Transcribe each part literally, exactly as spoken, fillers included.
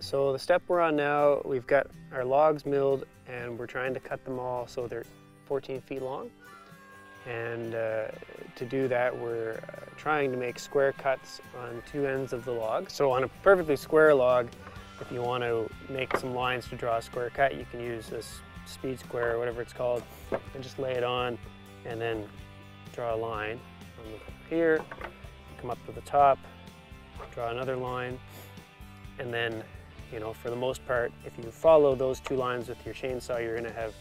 so the step we're on now, we've got our logs milled and we're trying to cut them all so they're fourteen feet long. And uh, to do that, we're uh, trying to make square cuts on two ends of the log. So on a perfectly square log, if you want to make some lines to draw a square cut, you can use this speed square or whatever it's called and just lay it on and then draw a line. I'll move up here, come up to the top, draw another line, and then, you know, for the most part, if you follow those two lines with your chainsaw, you're going to have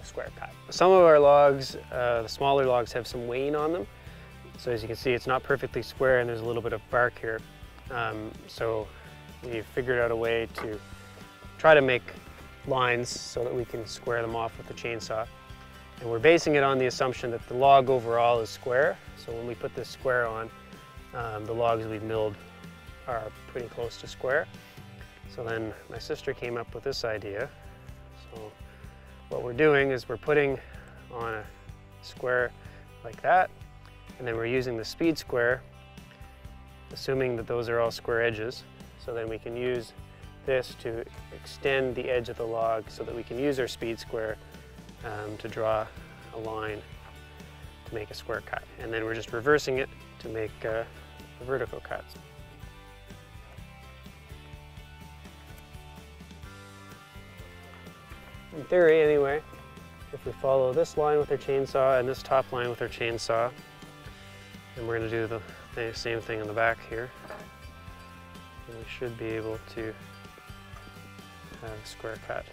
a square cut. Some of our logs, uh, the smaller logs, have some wane on them. So as you can see, it's not perfectly square and there's a little bit of bark here. Um, so we've figured out a way to try to make lines so that we can square them off with the chainsaw. And we're basing it on the assumption that the log overall is square. So when we put this square on, um, the logs we've milled are pretty close to square. So then my sister came up with this idea. So what we're doing is we're putting on a square like that, and then we're using the speed square, assuming that those are all square edges. So then we can use this to extend the edge of the log so that we can use our speed square um, to draw a line to make a square cut. And then we're just reversing it to make uh, vertical cuts. In theory, anyway, if we follow this line with our chainsaw and this top line with our chainsaw, and we're going to do the, the same thing on the back here, and we should be able to have a square cut.